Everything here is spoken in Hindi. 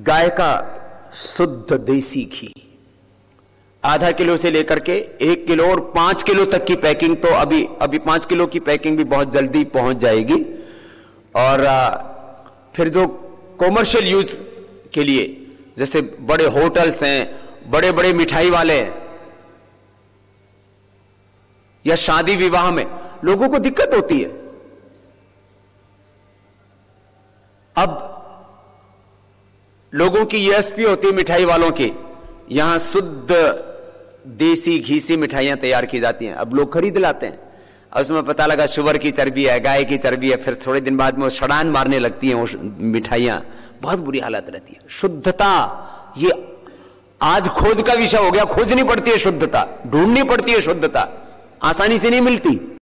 गाय का शुद्ध देसी घी आधा किलो से लेकर के 1 किलो और 5 किलो तक की पैकिंग, तो अभी 5 किलो की पैकिंग भी बहुत जल्दी पहुंच जाएगी। और फिर जो कॉमर्शियल यूज के लिए जैसे बड़े होटल्स हैं, बड़े बड़े मिठाई वाले हैं, या शादी विवाह में लोगों को दिक्कत होती है। अब लोगों की यूएसपी होती है मिठाई वालों की, यहां शुद्ध देसी घी से मिठाइयां तैयार की जाती हैं। अब लोग खरीद लाते हैं, उसमें पता लगा शुगर की चर्बी है, गाय की चर्बी है, फिर थोड़े दिन बाद में वो सड़ान मारने लगती हैं वो मिठाइयां, बहुत बुरी हालत रहती है। शुद्धता ये आज खोज का विषय हो गया, खोजनी पड़ती है शुद्धता, ढूंढनी पड़ती है, शुद्धता आसानी से नहीं मिलती।